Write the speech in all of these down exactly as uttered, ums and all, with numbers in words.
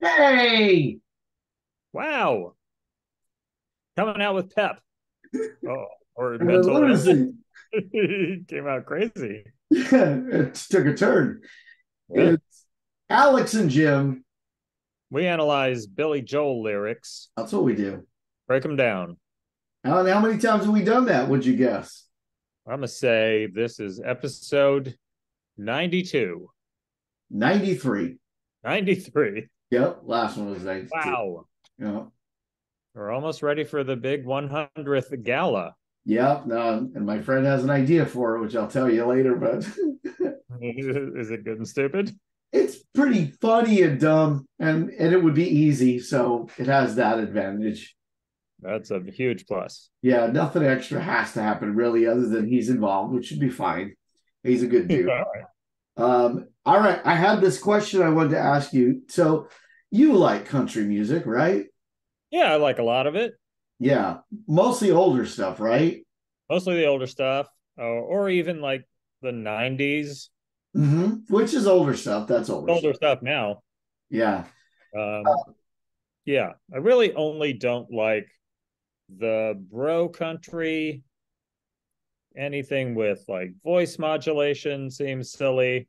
Yay! Wow. Coming out with pep. Oh, or mental. Losing. Came out crazy. Yeah, it took a turn. Yeah. It's Alex and Jim. We analyze Billy Joel lyrics. That's what we do. Break them down. Alan, how many times have we done that, would you guess? I'm going to say this is episode ninety-two. ninety-three. ninety-three. Yep, last one was ninety-two. Wow. Yep. We're almost ready for the big one hundredth gala. Yep, no, and my friend has an idea for it, which I'll tell you later, but... Is it good and stupid? It's pretty funny and dumb, and, and it would be easy, so it has that advantage. That's a huge plus. Yeah, nothing extra has to happen, really, other than he's involved, which should be fine. He's a good dude. All right. Um, all right, I had this question I wanted to ask you. So you like country music, right? Yeah, I like a lot of it. Yeah, mostly older stuff, right? Mostly the older stuff, uh, or even like the nineties. Mm-hmm. Which is older stuff. That's older, older stuff. stuff now. Yeah. Um, uh, yeah. I really only don't like the bro country. Anything with like voice modulation seems silly.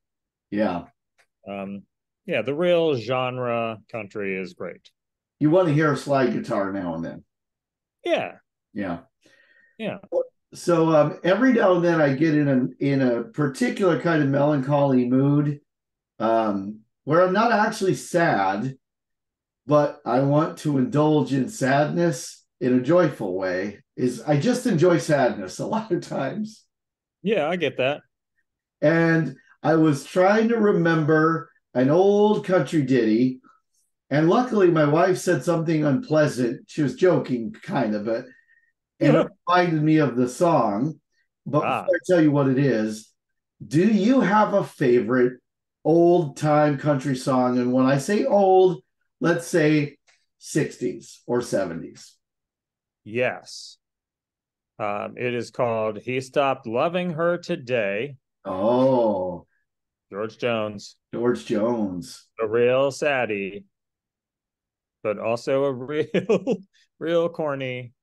Yeah. Um, yeah. The real genre country is great. You want to hear a slide guitar now and then. Yeah. Yeah. Yeah. So um, every now and then I get in a in a particular kind of melancholy mood um, where I'm not actually sad, but I want to indulge in sadness in a joyful way. Is I just enjoy sadness a lot of times. Yeah, I get that. And I was trying to remember an old country ditty, and luckily my wife said something unpleasant. She was joking, kind of, but. And it reminded me of the song, but ah. before I tell you what it is, do you have a favorite old-time country song? And when I say old, let's say sixties or seventies. Yes. Um, it is called He Stopped Loving Her Today. Oh. George Jones. George Jones. A real saddie, but also a real, real corny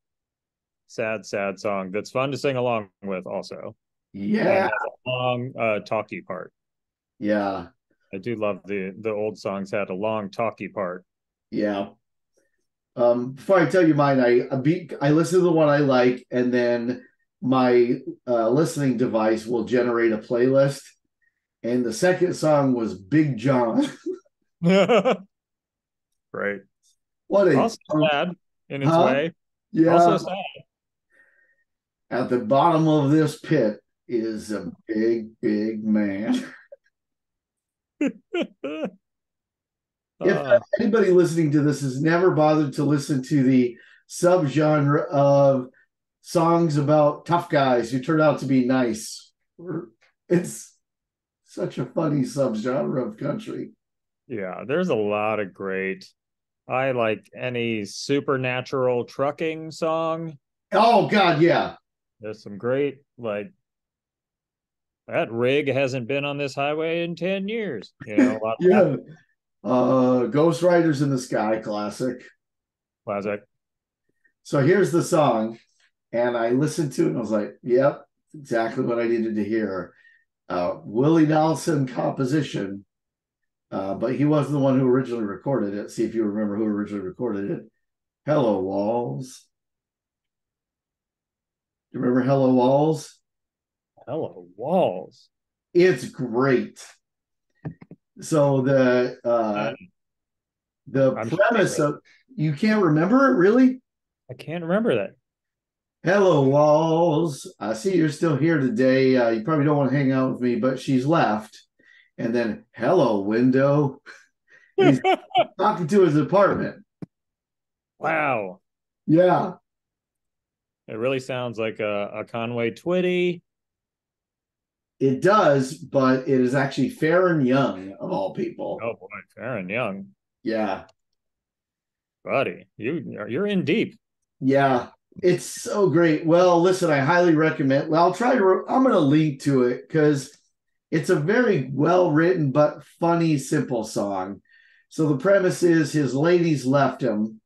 sad, sad song that's fun to sing along with also. Yeah. A long uh, talky part. Yeah. I do love the the old songs had a long talky part. Yeah. Um, before I tell you mine, I I, be, I listen to the one I like, and then my uh, listening device will generate a playlist. And the second song was Big John. Great. What a also song. Sad in its huh? way. Yeah. Also sad. At the bottom of this pit is a big, big man. uh, if anybody listening to this has never bothered to listen to the subgenre of songs about tough guys who turn out to be nice, it's such a funny subgenre of country. Yeah, there's a lot of great. I like any supernatural trucking song. Oh, God, yeah. There's some great, like, that rig hasn't been on this highway in ten years. You know, a lot yeah. of uh, Ghost Riders in the Sky, classic. Classic. So here's the song, and I listened to it, and I was like, yep, exactly what I needed to hear. Uh, Willie Nelson composition, uh, but he wasn't the one who originally recorded it. See if you remember who originally recorded it. Hello, Walls. Remember Hello Walls? Hello Walls. It's great. So the uh, the I'm premise sure of you can't remember it really? I can't remember that. Hello Walls. I see you're still here today. Uh, you probably don't want to hang out with me, but she's left. And then hello window. He's talking to his apartment. Wow. Yeah. It really sounds like a, a Conway Twitty. It does, but it is actually Faron Young, of all people. Oh, boy, Faron Young. Yeah. Buddy, you, you're in deep. Yeah, it's so great. Well, listen, I highly recommend. Well, I'll try to, I'm going to link to it because it's a very well-written but funny, simple song. So the premise is his ladies left him.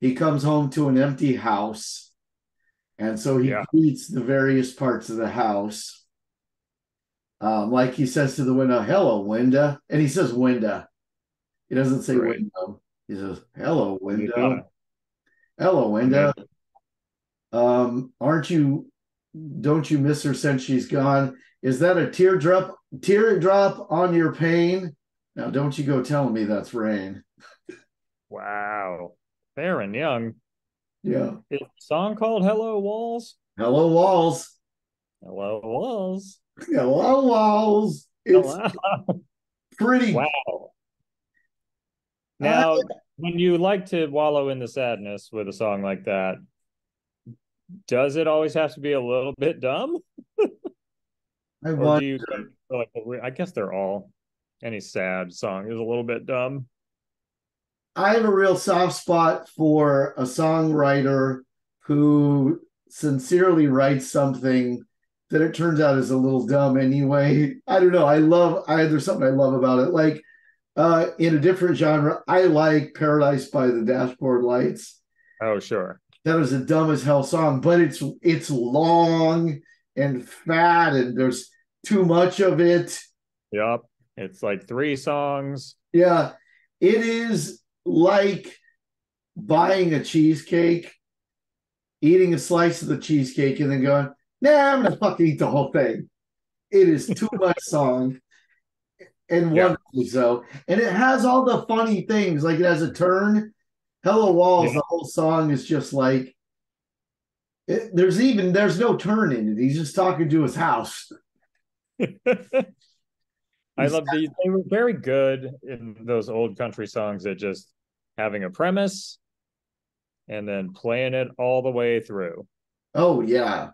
He comes home to an empty house. And so he beats yeah. the various parts of the house. Um, like he says to the window, hello, Winda. And he says Winda. He doesn't say right. window. He says, hello, Winda. Hello, Winda. Yeah. Um, aren't you, don't you miss her since she's gone? Is that a teardrop, teardrop on your pain? Now, don't you go telling me that's rain. Wow. Faron Young. Yeah. Is the song called Hello Walls? Hello Walls. Hello Walls. Hello Walls. It's Hello. Pretty. Wow. Now, I... when you like to wallow in the sadness with a song like that, does it always have to be a little bit dumb? I wonder. Do you, like, I guess they're all. Any sad song is a little bit dumb. I have a real soft spot for a songwriter who sincerely writes something that it turns out is a little dumb anyway. I don't know. I love, I, there's something I love about it. Like uh, in a different genre, I like Paradise by the Dashboard Lights. Oh, sure. That is a dumb as hell song, but it's it's long and fat and there's too much of it. Yep. It's like three songs. Yeah. It is like buying a cheesecake, eating a slice of the cheesecake, and then going, nah, I'm going to fucking eat the whole thing. It is too much song. And yeah. wonderfully so. And it has all the funny things. Like it has a turn. Hello Walls, yeah. the whole song is just like, it, there's even, there's no turn in it. He's just talking to his house. I love these. They were very good in those old country songs at just having a premise and then playing it all the way through. Oh, yeah.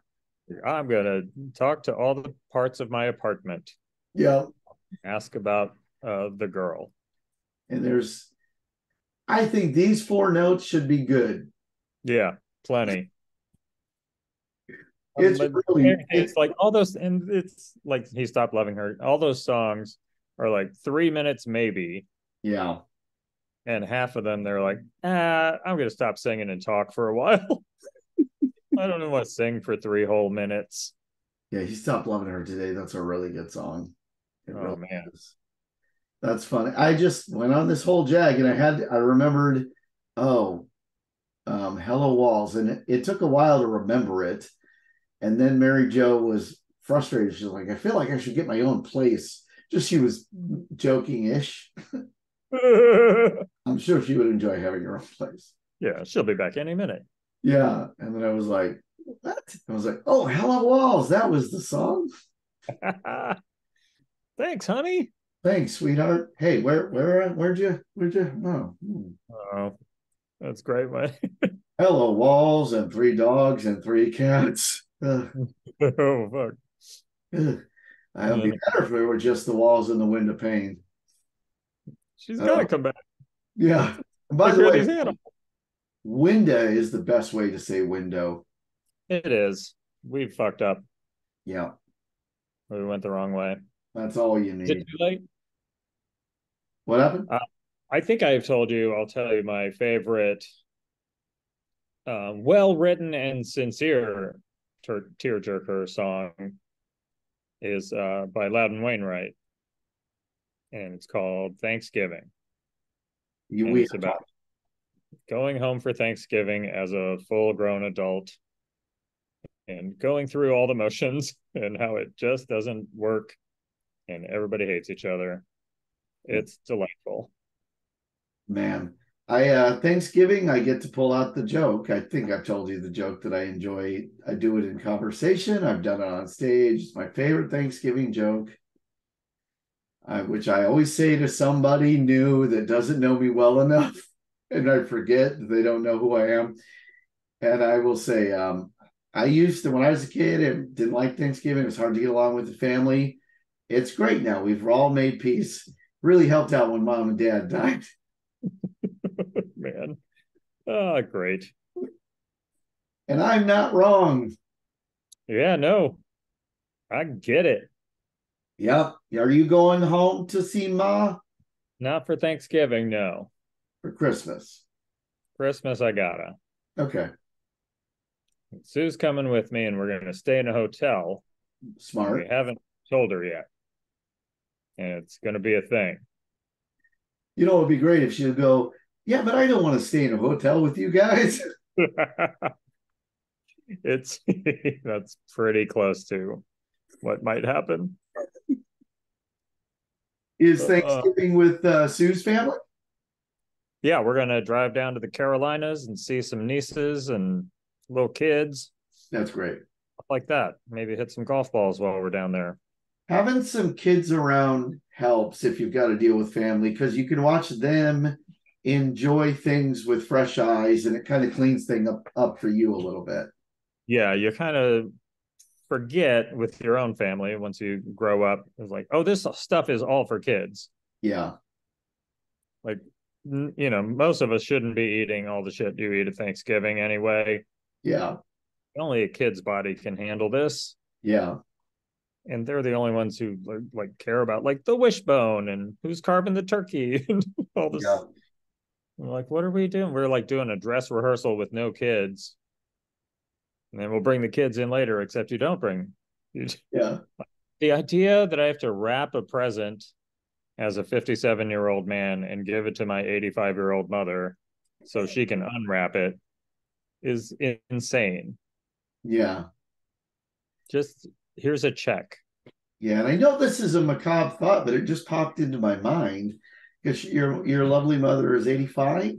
I'm going to talk to all the parts of my apartment. Yeah. Ask about uh, the girl. And there's, I think these four notes should be good. Yeah, plenty. It's um, really it's like all those, and it's like He Stopped Loving Her. All those songs are like three minutes, maybe. Yeah. And half of them, they're like, ah, I'm going to stop singing and talk for a while. I don't want to sing for three whole minutes. Yeah, He Stopped Loving Her today. That's a really good song. It oh, really man. Is. That's funny. I just went on this whole jag and I had, I remembered, oh, um, Hello Walls. And it, it took a while to remember it. And then Mary Jo was frustrated. She's like, I feel like I should get my own place. Just she was joking-ish. I'm sure she would enjoy having her own place. Yeah, she'll be back any minute. Yeah. And then I was like, what? I was like, oh, Hello Walls. That was the song. Thanks, honey. Thanks, sweetheart. Hey, where where where'd you where'd you oh, hmm. oh that's great, man. Hello Walls and three dogs and three cats. Ugh. Oh fuck! Ugh. I would be better if we were just the walls and the wind of pain. She's uh, gotta come back. Yeah. And by the way, window is the best way to say window. It is. We fucked up. Yeah. We went the wrong way. That's all you need. Is it too late? What happened? Uh, I think I've told you. I'll tell you my favorite, uh, well-written and sincere tearjerker song is uh by Loudon Wainwright, and it's called Thanksgiving. You it's about going home for Thanksgiving as a full-grown adult and going through all the motions and how it just doesn't work and everybody hates each other. It's delightful, man. I uh Thanksgiving, I get to pull out the joke. I think I've told you the joke that I enjoy. I do it in conversation. I've done it on stage. It's my favorite Thanksgiving joke, I, which I always say to somebody new that doesn't know me well enough, and I forget they don't know who I am. And I will say, um, I used to, when I was a kid, I didn't like Thanksgiving. It was hard to get along with the family. It's great now. We've all made peace. Really helped out when mom and dad died. Man, oh great. And I'm not wrong. Yeah, no, I get it. Yep. Are you going home to see Ma? Not for Thanksgiving, no. For Christmas. Christmas, I gotta. Okay. Sue's coming with me, and we're going to stay in a hotel. Smart. We haven't told her yet. And it's going to be a thing. You know, it would be great if she'll go, yeah, but I don't want to stay in a hotel with you guys. It's that's pretty close to what might happen. Is Thanksgiving uh, with uh, Sue's family? Yeah, we're going to drive down to the Carolinas and see some nieces and little kids. That's great. Like that. Maybe hit some golf balls while we're down there. Having some kids around helps if you've got to deal with family, because you can watch them enjoy things with fresh eyes, and it kind of cleans things up, up for you a little bit. Yeah, you kind of forget with your own family once you grow up. It's like, oh, this stuff is all for kids. Yeah. Like, you know, most of us shouldn't be eating all the shit you eat at Thanksgiving anyway. Yeah. Only a kid's body can handle this. Yeah. And they're the only ones who like care about like the wishbone and who's carving the turkey and all this. Yeah. I'm like, what are we doing? We're like doing a dress rehearsal with no kids. And then we'll bring the kids in later, except you don't bring. Yeah. The idea that I have to wrap a present as a fifty-seven-year-old man and give it to my eighty-five-year-old mother so she can unwrap it is insane. Yeah. Just here's a check. Yeah, and I know this is a macabre thought, but it just popped into my mind because your your lovely mother is eighty-five.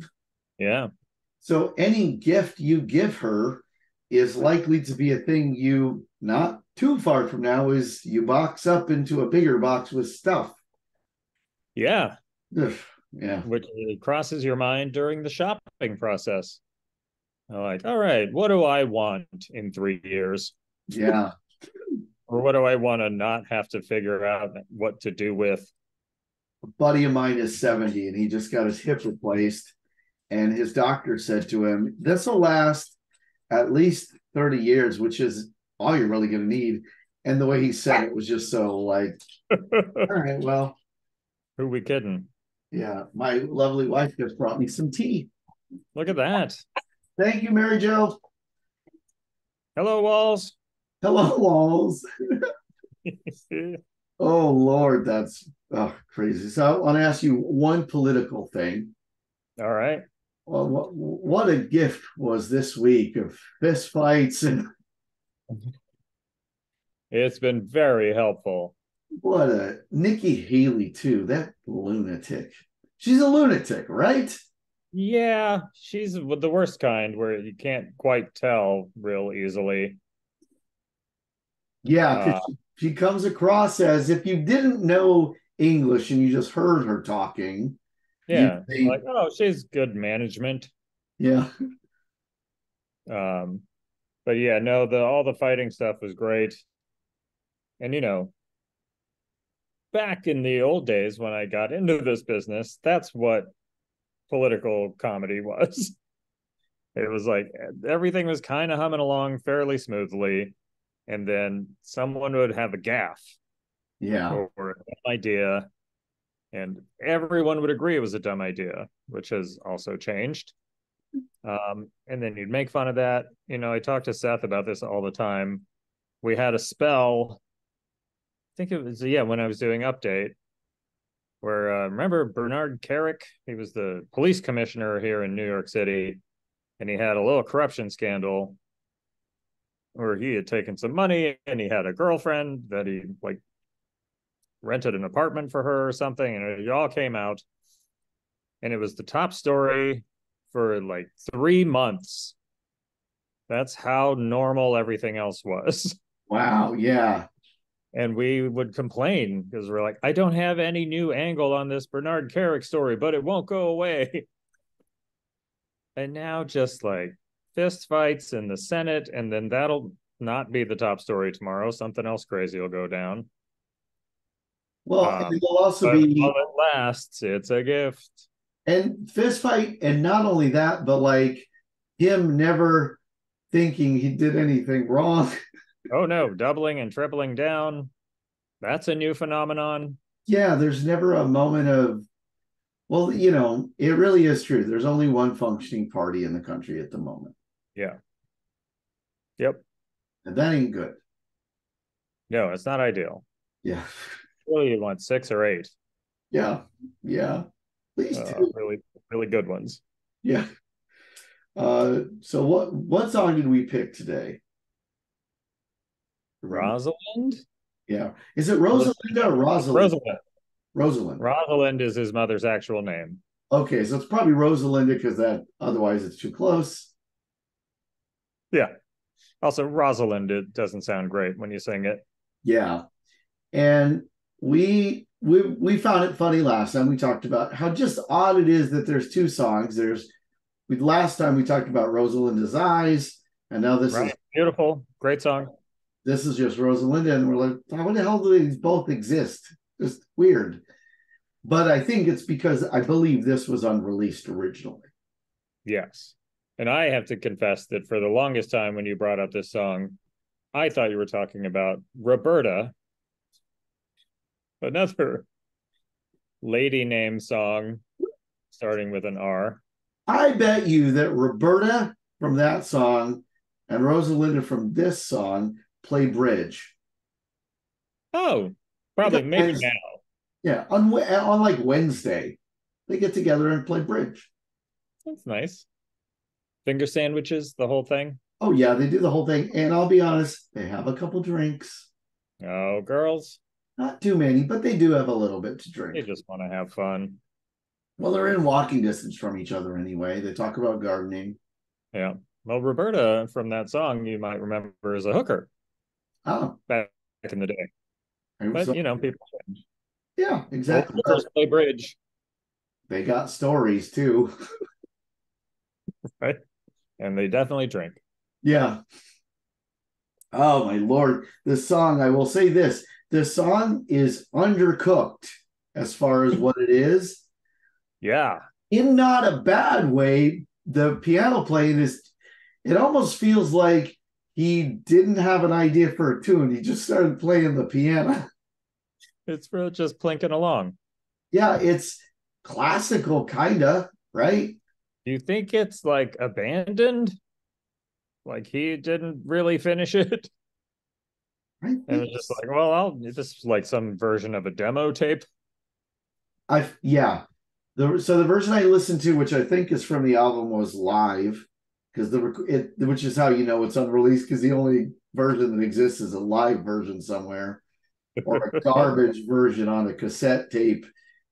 Yeah. So any gift you give her is likely to be a thing you, not too far from now, is you box up into a bigger box with stuff. Yeah. Yeah. Which crosses your mind during the shopping process. I'm like, all right, what do I want in three years? Yeah. Or what do I want to not have to figure out what to do with? A buddy of mine is seventy, and he just got his hip replaced. And his doctor said to him, this will last at least thirty years, which is all you're really going to need. And the way he said it was just so like, all right, well. Who we kidding? Yeah. My lovely wife just brought me some tea. Look at that. Thank you, Mary Jo. Hello, Walls. Hello, Walls. Oh, Lord, that's oh, crazy. So I want to ask you one political thing. All right. Well, what, what a gift was this week of fist fights. And... It's been very helpful. What a... Nikki Haley, too. That lunatic. She's a lunatic, right? Yeah, she's the worst kind where you can't quite tell real easily. Yeah, uh, she, she comes across as if you didn't know English and you just heard her talking. Yeah, think, like, oh, she's good management. Yeah. Um, But yeah, no, the all the fighting stuff was great. And, you know, back in the old days when I got into this business, that's what political comedy was. It was like everything was kind of humming along fairly smoothly, and then someone would have a gaffe, yeah, or a dumb idea, and everyone would agree it was a dumb idea, which has also changed. Um, and then you'd make fun of that. You know, I talked to Seth about this all the time. We had a spell. I think it was yeah when I was doing Update. Where uh, remember Bernard Kerik? He was the police commissioner here in New York City, and he had a little corruption scandal where he had taken some money and he had a girlfriend that he like rented an apartment for her or something, and it all came out, and it was the top story for like three months. That's how normal everything else was. Wow! Yeah. And we would complain because we're like, I don't have any new angle on this Bernard Kerik story, but it won't go away. And now just like fist fights in the Senate, and then that'll not be the top story tomorrow. Something else crazy will go down. Well, um, it will also be... While it lasts, it's a gift. And fist fight, and not only that, but like him never thinking he did anything wrong. Oh, no, doubling and tripling down. That's a new phenomenon. Yeah, there's never a moment of, Well, you know, it really is true. There's only one functioning party in the country at the moment. Yeah. Yep. And that ain't good. No, it's not ideal. Yeah. Really, you want six or eight. Yeah. Yeah. At least uh, two. Really, really good ones. Yeah. Uh, so what what song did we pick today? Rosalind? Yeah. Is it Rosalinda or Rosalind? Rosalind. Rosalind. Rosalind is his mother's actual name. Okay, so it's probably Rosalinda because that otherwise it's too close. Yeah. Also, Rosalind, it doesn't sound great when you sing it. Yeah. And we we we found it funny last time. We talked about how just odd it is that there's two songs. There's we last time we talked about Rosalinda's Eyes, and now this right. is beautiful, great song. This is just Rosalinda, and we're like, how the hell do these both exist? Just weird. But I think it's because I believe this was unreleased originally. Yes. And I have to confess that for the longest time when you brought up this song, I thought you were talking about Roberta, another lady name song starting with an R. I bet you that Roberta from that song and Rosalinda from this song play bridge. Oh, probably. Maybe now. Yeah, on, on like Wednesday, they get together and play bridge. That's nice. Finger sandwiches, the whole thing? Oh, yeah, they do the whole thing. And I'll be honest, they have a couple drinks. Oh, girls. Not too many, but they do have a little bit to drink. They just want to have fun. Well, they're in walking distance from each other anyway. They talk about gardening. Yeah. Well, Roberta, from that song, you might remember as a hooker. Oh. Back in the day. But, so, you know, people change. Yeah, exactly. Hookers play bridge. They got stories, too. Right? And they definitely drink. Yeah. Oh, my Lord. This song, I will say this. This song is undercooked as far as what it is. Yeah. In not a bad way, the piano playing is, it almost feels like he didn't have an idea for a tune. He just started playing the piano. It's really just plinking along. Yeah, it's classical, kind of, right? Do you think it's like abandoned? Like he didn't really finish it? And it's just like, well, I'll just like some version of a demo tape. I yeah. The, so the version I listened to, which I think is from the album, was live because the it, which is how you know it's unreleased because the only version that exists is a live version somewhere or a garbage version on a cassette tape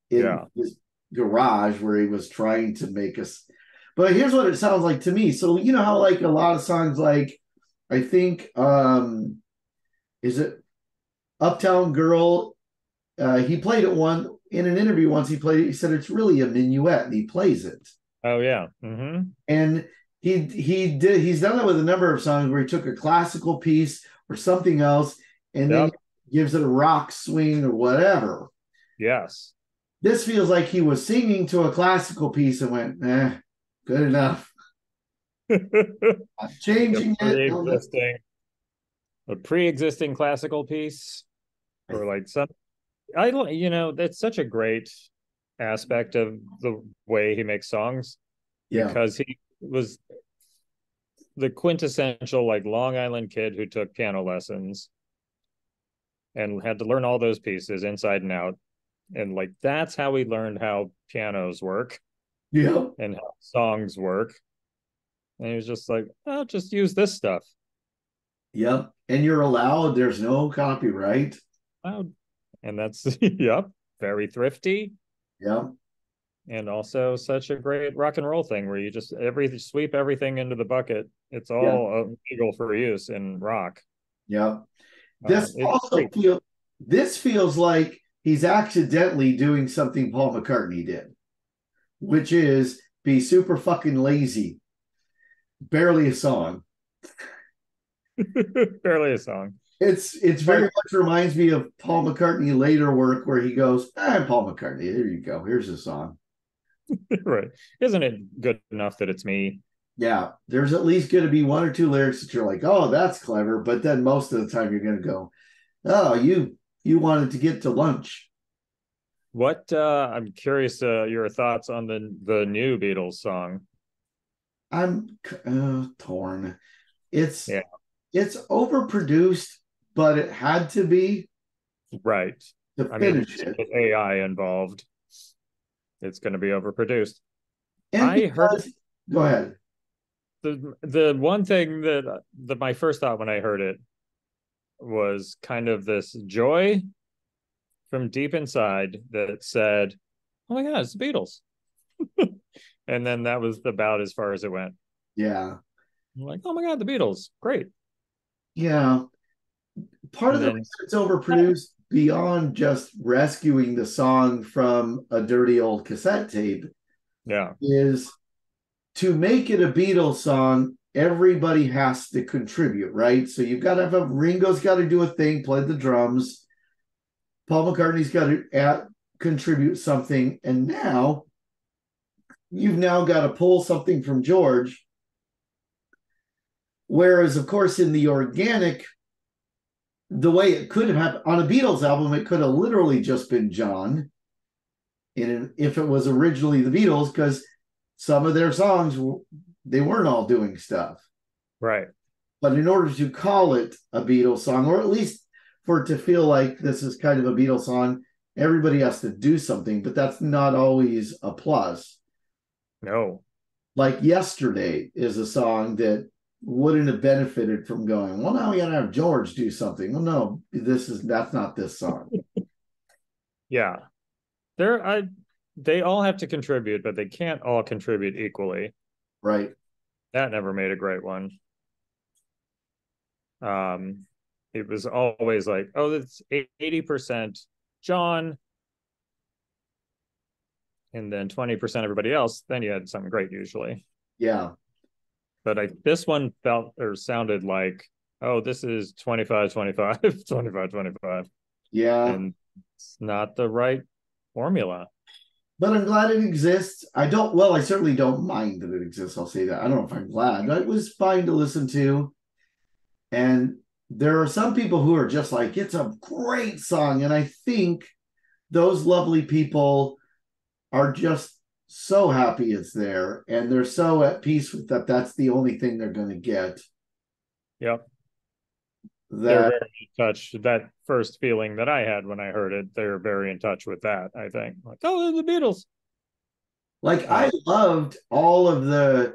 in yeah. his garage where he was trying to make us. But here's what it sounds like to me. So you know how like a lot of songs, like I think. um Is it Uptown Girl? Uh, he played it one in an interview once. He played it. He said it's really a minuet, and he plays it. Oh yeah, mm-hmm. And he he did. He's done that with a number of songs where he took a classical piece or something else, and yep. then gives it a rock swing or whatever. Yes, this feels like he was singing to a classical piece and went, "Eh, good enough." I'm changing it. A pre-existing classical piece, or like some, I don't, you know, that's such a great aspect of the way he makes songs, yeah. Because he was the quintessential like Long Island kid who took piano lessons and had to learn all those pieces inside and out, and like that's how he learned how pianos work, yeah, and how songs work, and he was just like, I'll just use this stuff. Yep. And you're allowed, there's no copyright. Oh, and that's, yep, very thrifty. Yeah. And also such a great rock and roll thing where you just every sweep everything into the bucket. It's all yeah. legal for use in rock. Yeah. This uh, also feels, this feels like he's accidentally doing something Paul McCartney did, which is be super fucking lazy. Barely a song. Barely a song. It's it's very much reminds me of Paul McCartney later work where he goes, ah, Paul McCartney, there you go. Here's a song. Right. Isn't it good enough that it's me? Yeah. There's at least going to be one or two lyrics that you're like, oh, that's clever. But then most of the time you're going to go, oh, you you wanted to get to lunch. What uh, I'm curious uh, your thoughts on the the new Beatles song. I'm uh, torn. It's yeah. it's overproduced, but it had to be right to I finish mean, it. With A I involved, it's going to be overproduced. And I because, heard. Go ahead. The the one thing that that my first thought when I heard it was kind of this joy from deep inside that said, "Oh my God, it's the Beatles," and then that was about as far as it went. Yeah, I'm like, "Oh my God, the Beatles, great." Yeah, part and of then, the it's overproduced beyond just rescuing the song from a dirty old cassette tape. Yeah, is. To make it a Beatles song, everybody has to contribute, right? So you've got to have a Ringo's got to do a thing, play the drums. Paul McCartney's got to add, contribute something, and now you've now got to pull something from George. Whereas, of course, in the organic, the way it could have happened on a Beatles album, it could have literally just been John. And if it was originally the Beatles, because some of their songs, they weren't all doing stuff. Right. But in order to call it a Beatles song, or at least for it to feel like this is kind of a Beatles song, everybody has to do something, but that's not always a plus. No. Like Yesterday is a song that wouldn't have benefited from going, well, now we got to have George do something. Well, no, this is that's not this song. Yeah. There, I... They all have to contribute, but they can't all contribute equally. Right. That never made a great one. Um, it was always like, oh, that's eighty percent John. And then twenty percent everybody else. Then you had something great usually. Yeah. But I, this one felt or sounded like, oh, this is twenty-five, twenty-five, twenty-five, twenty-five. Yeah. And it's not the right formula. But I'm glad it exists. I don't, well, I certainly don't mind that it exists. I'll say that. I don't know if I'm glad, but it was fine to listen to. And there are some people who are just like, it's a great song. And I think those lovely people are just so happy it's there. And they're so at peace with that. That's the only thing they're going to get. Yep. That, they're very in touch. That first feeling that I had when I heard it, they're very in touch with that, I think. Like, oh, the Beatles. Like, I loved all of the,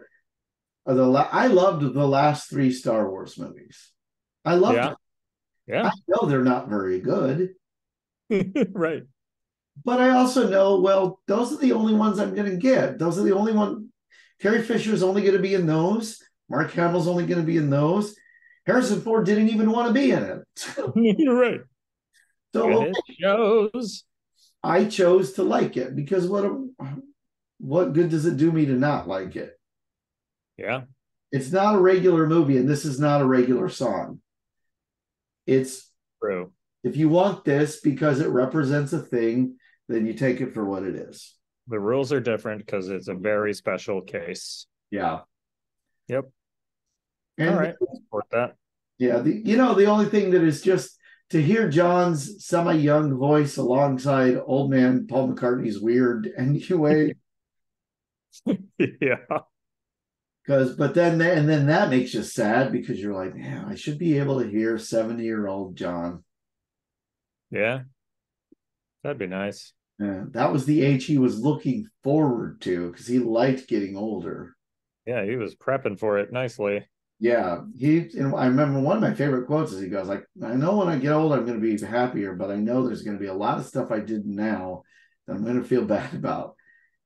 of the I loved the last three Star Wars movies. I loved yeah. them. Yeah. I know they're not very good. Right. But I also know, well, those are the only ones I'm going to get. Those are the only one. Carrie Fisher's only going to be in those. Mark Hamill's only going to be in those. Harrison Ford didn't even want to be in it. You're right. So it shows. I chose to like it because what what good does it do me to not like it? Yeah. It's not a regular movie, and this is not a regular song. It's true. If you want this because it represents a thing, then you take it for what it is. The rules are different because it's a very special case. Yeah. Yep. And all right, I support that. Yeah, the, you know, the only thing that is just to hear John's semi-young voice alongside old man Paul McCartney's weird anyway. Yeah. Because, but then, and then that makes you sad because you're like, man, I should be able to hear seventy-year-old John. Yeah, that'd be nice. Yeah, that was the age he was looking forward to because he liked getting older. Yeah, he was prepping for it nicely. Yeah, he. And I remember one of my favorite quotes is he goes like, "I know when I get old, I'm going to be happier, but I know there's going to be a lot of stuff I did now that I'm going to feel bad about."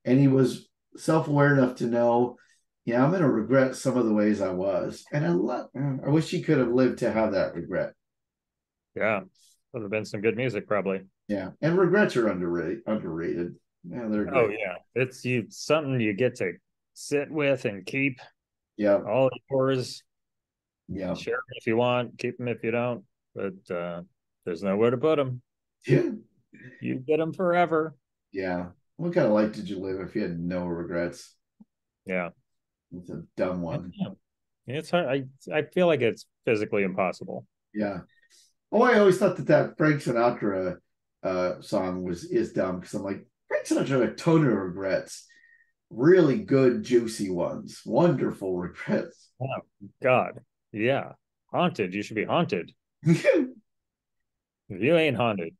And he was self-aware enough to know, yeah, I'm going to regret some of the ways I was. And I love. I wish he could have lived to have that regret. Yeah, would have been some good music probably. Yeah, and regrets are underrated. Underrated. Yeah, they're great. Oh yeah, it's you something you get to sit with and keep. Yeah, all yours. Yeah, share them if you want, keep them if you don't. But uh, there's nowhere to put them. Yeah, you get them forever. Yeah, what kind of life did you live if you had no regrets? Yeah, it's a dumb one. It's hard. I I feel like it's physically impossible. Yeah. Oh, I always thought that that Frank Sinatra uh, song was is dumb, because I'm like, Frank Sinatra had a ton of regrets. Really good, juicy ones. Wonderful regrets. Oh, God. Yeah. Haunted. You should be haunted. If you ain't haunted,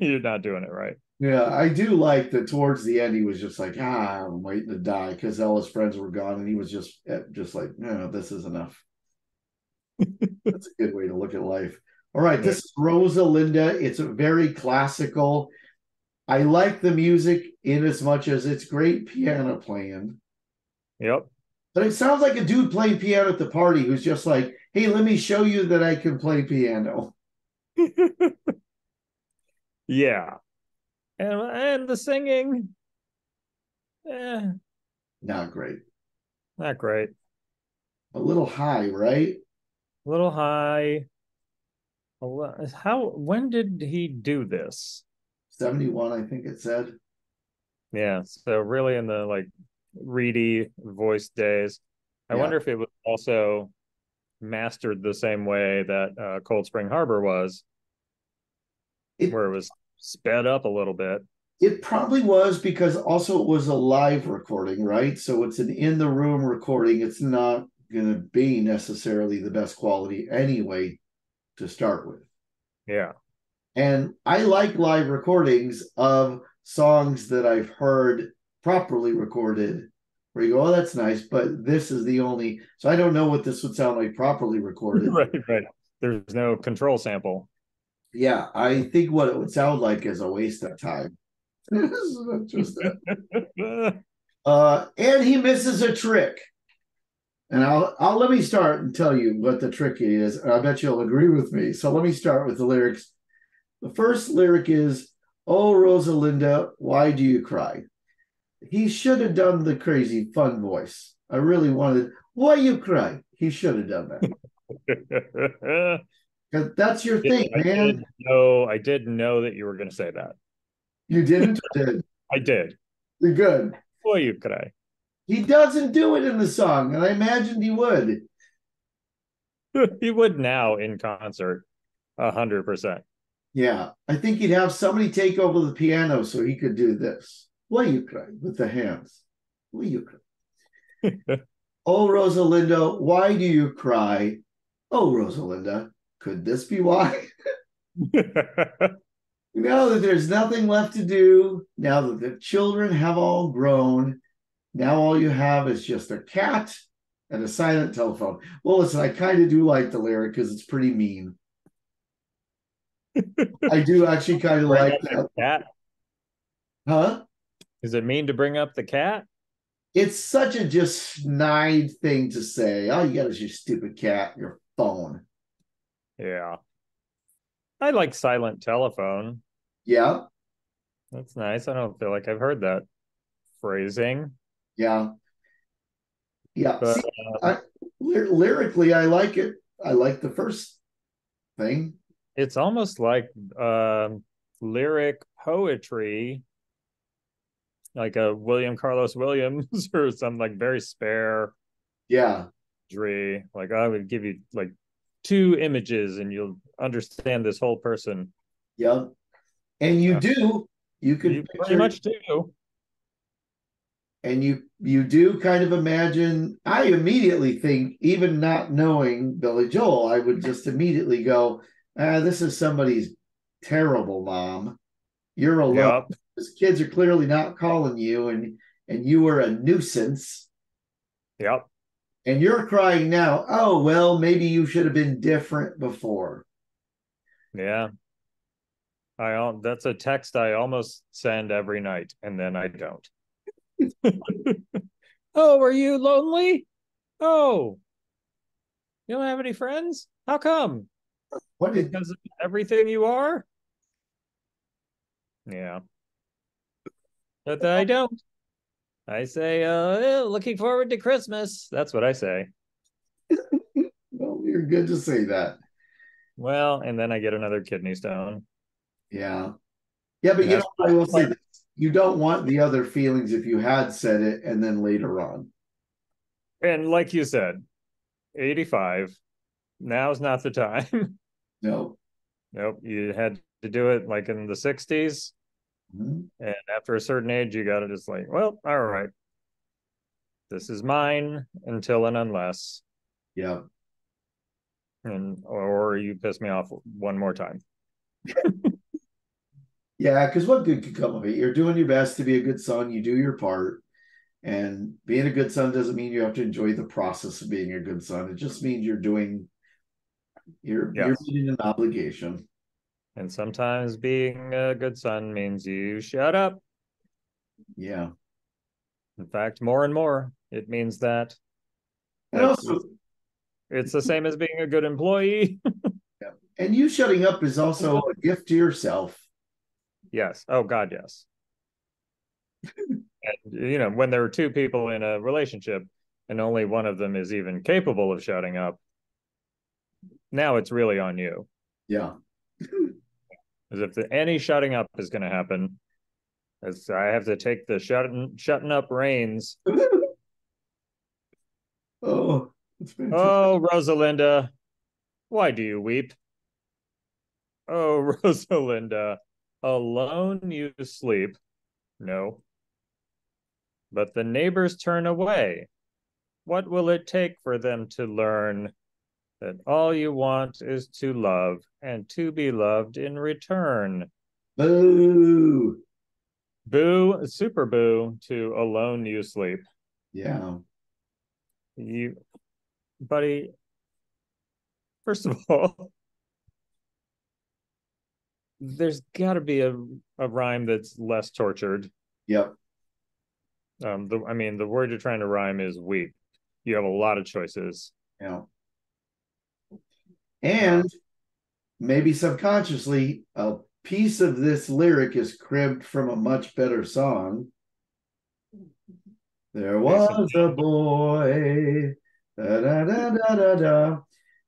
you're not doing it right. Yeah, I do like that towards the end, he was just like, ah, I'm waiting to die, because all his friends were gone, and he was just, just like, no, this is enough. That's a good way to look at life. All right, this is Rosalinda. It's a very classical. I like the music in as much as it's great piano playing. Yep. But it sounds like a dude playing piano at the party who's just like, hey, let me show you that I can play piano. Yeah. And, and the singing. Eh. Not great. Not great. A little high, right? A little high. How? When did he do this? seventy-one, I think it said. Yeah, so really in the like reedy voice days. I yeah. wonder if it was also mastered the same way that uh, Cold Spring Harbor was, it, where it was sped up a little bit. It probably was, because also it was a live recording, right? So it's an in-the-room recording. It's not going to be necessarily the best quality anyway to start with. Yeah. And I like live recordings of songs that I've heard properly recorded, where you go, oh, that's nice, but this is the only, so I don't know what this would sound like properly recorded. Right, right. There's no control sample. Yeah, I think what it would sound like is a waste of time. Just that. uh, and he misses a trick. And I'll, I'll let me start and tell you what the trick is. I bet you'll agree with me. So let me start with the lyrics. The first lyric is, oh, Rosalinda, why do you cry? He should have done the crazy fun voice. I really wanted, why you cry? He should have done that. Because that's your thing, I man. Did know, I did know that you were going to say that. You didn't? Did? I did. You're good. Why you cry? He doesn't do it in the song, and I imagined he would. He would now in concert, one hundred percent. Yeah, I think he'd have somebody take over the piano so he could do this. Why you cry? With the hands. Why you cry? Oh, Rosalinda, why do you cry? Oh, Rosalinda, could this be why? Now that there's nothing left to do, now that the children have all grown, now all you have is just a cat and a silent telephone. Well, listen, I kind of do like the lyric because it's pretty mean. I do actually kind of like that. Cat? Huh? Is it mean to bring up the cat? It's such a just snide thing to say. All you got is your stupid cat, your phone. Yeah. I like silent telephone. Yeah. That's nice. I don't feel like I've heard that phrasing. Yeah. Yeah. But, See, uh, I, lyrically, I like it. I like the first thing. It's almost like uh, lyric poetry, like a William Carlos Williams or some like very spare. Yeah. Poetry. Like I would give you like two images and you'll understand this whole person. Yeah. And you yeah. do. You can you pretty much do. And you you do kind of imagine. I immediately think, even not knowing Billy Joel, I would just immediately go, Uh, this is somebody's terrible mom. You're alone. Yep. These kids are clearly not calling you, and and you were a nuisance. Yep. And you're crying now. Oh, well, maybe you should have been different before. Yeah. I that's a text I almost send every night, and then I don't. Oh, are you lonely? Oh, you don't have any friends? How come? What is because of everything you are? Yeah. But I don't. I say, uh, looking forward to Christmas. That's what I say. Well, you're good to say that. Well, and then I get another kidney stone. Yeah. Yeah, but and you know, I will say this. You don't want the other feelings if you had said it and then later on. And like you said, eighty-five. Now's not the time. No. Nope. You had to do it like in the sixties. Mm-hmm. And after a certain age, you got to just like, well, all right, this is mine until and unless. Yeah. And or you piss me off one more time. Yeah, because what good could come of it? You're doing your best to be a good son. You do your part. And being a good son doesn't mean you have to enjoy the process of being a good son. It just means you're doing, you're, yes. you're meeting an obligation. And sometimes being a good son means you shut up. Yeah. In fact, more and more, it means that. And also, it's the same as being a good employee. Yeah. And you shutting up is also a gift to yourself. Yes. Oh, God, yes. And, you know, when there are two people in a relationship and only one of them is even capable of shutting up, now it's really on you. Yeah. As if the, any shutting up is going to happen, as I have to take the shutting shutting up reins. Oh, oh, Rosalinda, why do you weep? Oh, Rosalinda, alone you sleep. No. But the neighbors turn away. What will it take for them to learn that all you want is to love and to be loved in return? Boo. Boo, super boo to alone you sleep. Yeah. You, buddy, first of all, there's got to be a, a rhyme that's less tortured. Yep. Um, the, I mean, the word you're trying to rhyme is weep. You have a lot of choices. Yeah. And maybe subconsciously, a piece of this lyric is cribbed from a much better song. There was a boy. Da, da, da, da, da, da.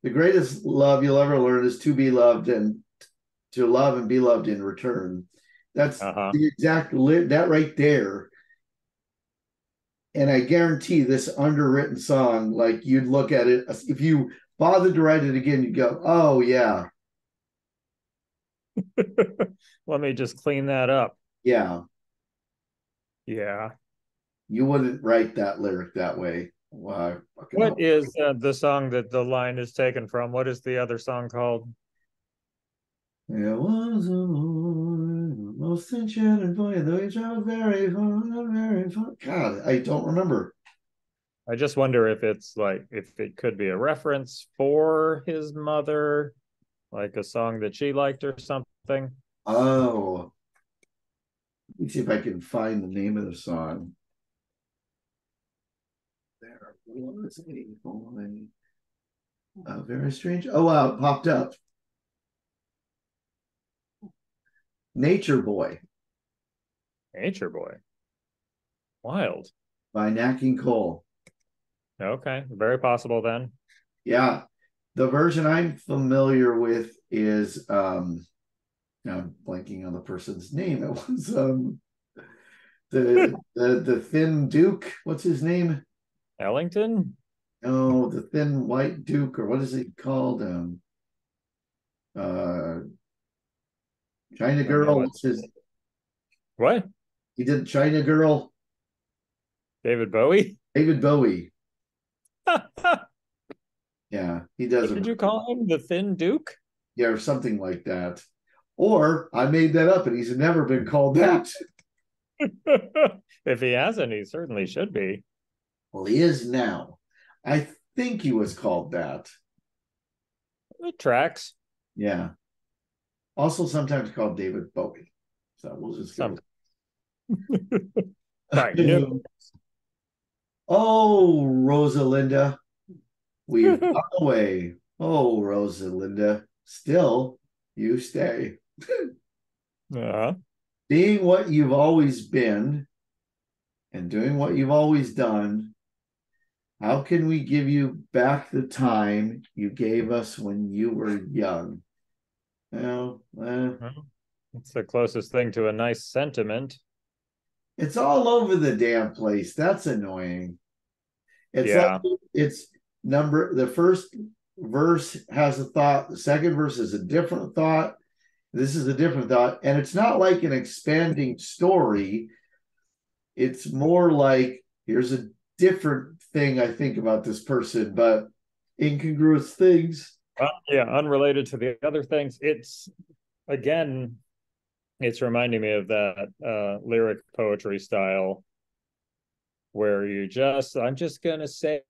The greatest love you'll ever learn is to be loved and to love and be loved in return. That's uh-huh. the exact lyric, that right there. And I guarantee this underwritten song, like you'd look at it, if you bothered to write it again, you'd go, oh, yeah. Let me just clean that up. Yeah. Yeah. You wouldn't write that lyric that way. Wow. What is uh, the song that the line is taken from? What is the other song called? It was a moment, most enchanted boy, though he traveled very far, very far. God, I don't remember. I just wonder if it's like, if it could be a reference for his mother, like a song that she liked or something. Oh. Let me see if I can find the name of the song. There was a boy, uh, very strange. Oh, wow, it popped up. Nature Boy. Nature Boy. Wild. By Nat King Cole. Okay. Very possible then. Yeah. The version I'm familiar with is, um, now I'm blanking on the person's name. It was um, the, the, the Thin Duke. What's his name? Ellington? No, the Thin White Duke, or what is it called? Um, uh, China Girl. What's his... What? He did China Girl. David Bowie? David Bowie. Yeah, he does. Did a... you call him the Thin Duke? Yeah, or something like that. Or I made that up and he's never been called that. If he hasn't, he certainly should be. Well, he is now. I think he was called that. It tracks. Yeah. Also, sometimes called David Bowie. So we'll just go. Right. No. Oh, Rosalinda, we've gone away. Oh, Rosalinda, still you stay. Uh-huh. Being what you've always been and doing what you've always done, how can we give you back the time you gave us when you were young? Well, uh, it's the closest thing to a nice sentiment. It's all over the damn place. That's annoying. It's yeah. Like, it's number the first verse has a thought, the second verse is a different thought, This is a different thought. And it's not like an expanding story. It's more like, here's a different thing I think about this person, but incongruous things. Uh, yeah, unrelated to the other things. It's, again, it's reminding me of that uh, lyric poetry style where you just, I'm just going to say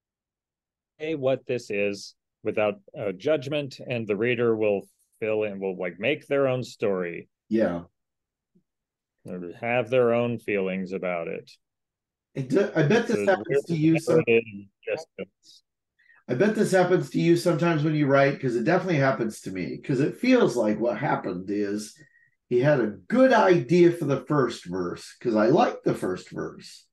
what this is without uh, judgment, and the reader will fill in, will like make their own story. Yeah. Or have their own feelings about it. It do, I bet this so happens to you sometimes. I bet this happens to you sometimes when you write, because it definitely happens to me, because it feels like what happened is he had a good idea for the first verse, because I like the first verse.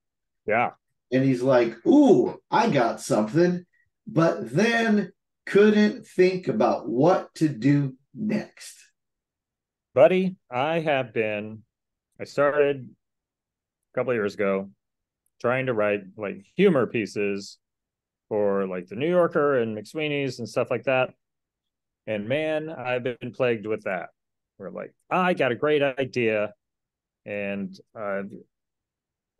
Yeah. And he's like, ooh, I got something, but then couldn't think about what to do next. Buddy, I have been, I started a couple of years ago trying to write like humor pieces for like the New Yorker and McSweeney's and stuff like that. And man, I've been plagued with that. We're like, I got a great idea, and uh,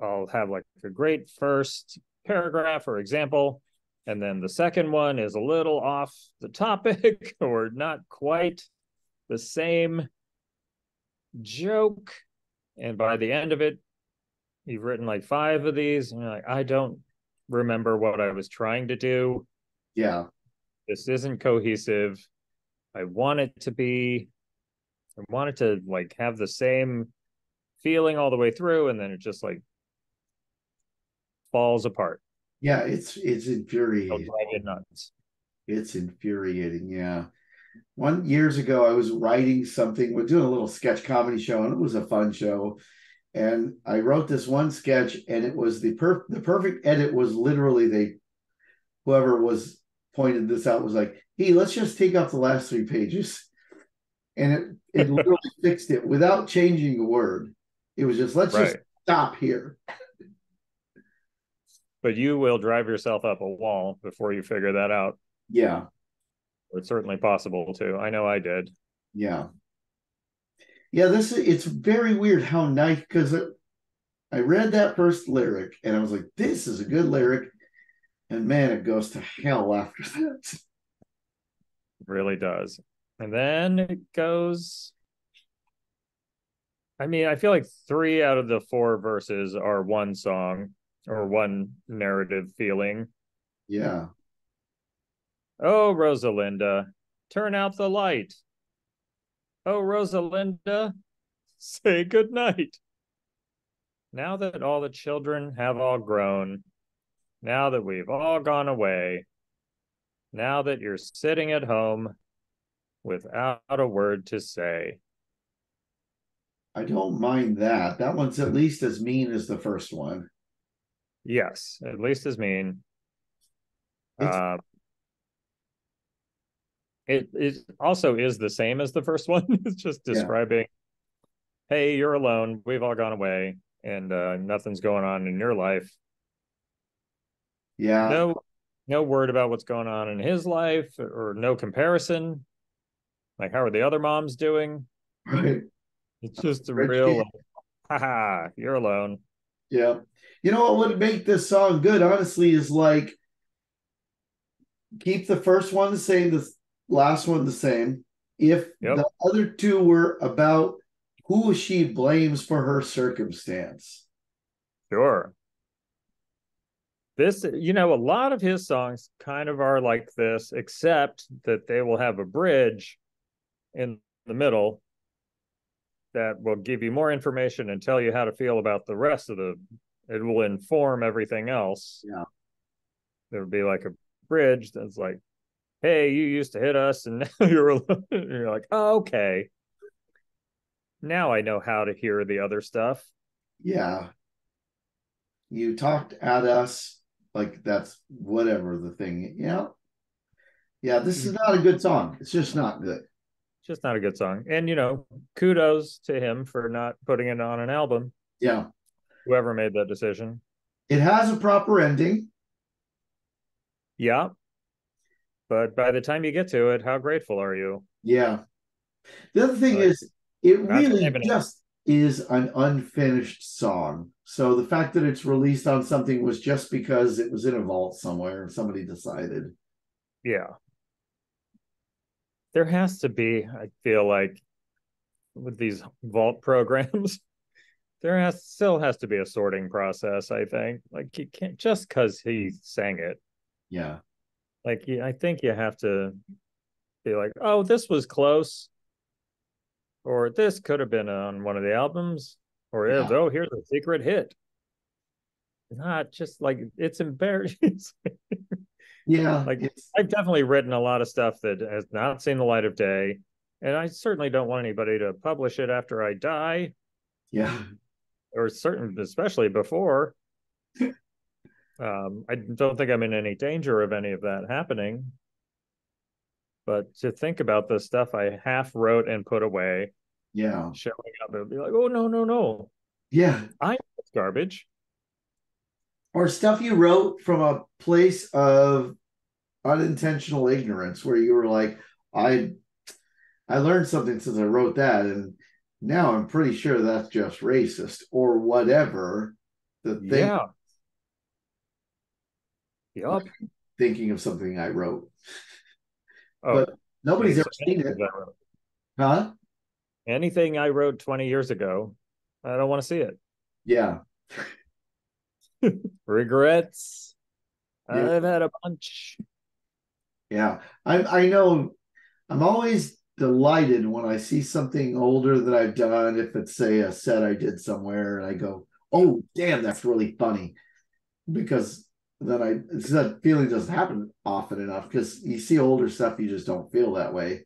I'll have like a great first paragraph or example. And then the second one is a little off the topic or not quite the same joke. And by the end of it, you've written like five of these, and you're like, I don't remember what I was trying to do. Yeah. This isn't cohesive. I want it to be, I want it to like have the same feeling all the way through, and then it just like falls apart. Yeah, it's it's infuriating. It's infuriating, yeah. One years ago, I was writing something. We're doing a little sketch comedy show, and it was a fun show. And I wrote this one sketch, and it was the per the perfect edit was literally they, whoever was pointed this out was like, hey, let's just take out the last three pages. And it, it literally fixed it without changing a word. It was just, let's right. just stop here. But you will drive yourself up a wall before you figure that out. Yeah. It's certainly possible to. I know I did. Yeah. Yeah, this it's very weird how nice, because I read that first lyric and I was like, this is a good lyric. And man, it goes to hell after that. It really does. And then it goes, I mean, I feel like three out of the four verses are one song. Or one narrative feeling. Yeah. Oh, Rosalinda, turn out the light. Oh, Rosalinda, say goodnight. Now that all the children have all grown, now that we've all gone away, now that you're sitting at home without a word to say. I don't mind that. That one's at least as mean as the first one. Yes, at least as mean. Uh, it it also is the same as the first one. It's just describing, yeah. Hey, you're alone. We've all gone away, and uh, nothing's going on in your life. Yeah. No, no word about what's going on in his life, or no comparison. Like, how are the other moms doing? Right. It's just a real, haha, you're alone. Yeah. You know what would make this song good, honestly, is like keep the first one the same, the last one the same. If yep. the other two were about who she blames for her circumstance. Sure. This, you know, a lot of his songs kind of are like this, except that they will have a bridge in the middle that will give you more information and tell you how to feel about the rest of the, it will inform everything else. Yeah. There would be like a bridge that's like, hey, you used to hit us, and now you're, you're like, oh, okay. Now I know how to hear the other stuff. Yeah. You talked at us, like that's whatever the thing, yeah. Yeah, this is not a good song. It's just not good. Just not a good song. And, you know, kudos to him for not putting it on an album. Yeah. Whoever made that decision. It has a proper ending. Yeah. But by the time you get to it, how grateful are you? Yeah. The other thing but, is, It That's really happening. just is an unfinished song. So the fact that it's released on something was just because it was in a vault somewhere and somebody decided. Yeah. There has to be, I feel like, with these vault programs, there has still has to be a sorting process, I think. Like, you can't just because he sang it. Yeah. Like, I think you have to be like, oh, this was close. Or this could have been on one of the albums. Or yeah. is, oh, here's a secret hit. Not just like, it's embarrassing. Yeah. Like, it's... I've definitely written a lot of stuff that has not seen the light of day. And I certainly don't want anybody to publish it after I die. Yeah. Or certain, especially before. um, I don't think I'm in any danger of any of that happening. But to think about the stuff I half wrote and put away. Yeah. Showing up and be like, oh, no, no, no. Yeah. I know it's garbage. Or stuff you wrote from a place of unintentional ignorance where you were like, I I learned something since I wrote that. And now I'm pretty sure that's just racist or whatever. The thing. Yeah. Yep. Thinking of something I wrote. Oh, but nobody's ever seen it. Huh? Anything I wrote twenty years ago, I don't want to see it. Yeah. Regrets. Yeah. I've had a bunch. Yeah. I, I know I'm always delighted when I see something older that I've done. If it's, say, a set I did somewhere, and I go, oh, damn, that's really funny. Because... That I that feeling doesn't happen often enough because you see older stuff, you just don't feel that way.